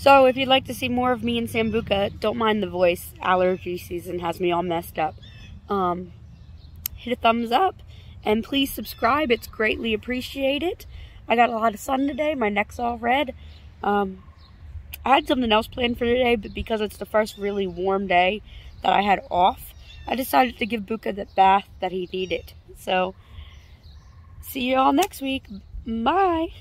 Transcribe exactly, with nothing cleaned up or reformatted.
So if you'd like to see more of me in Sambuca, don't mind the voice. Allergy season has me all messed up. Um, hit a thumbs up and please subscribe. It's greatly appreciated. I got a lot of sun today. My neck's all red. Um, I had something else planned for today, but because it's the first really warm day that I had off, I decided to give Buka the bath that he needed. So see you all next week. Bye.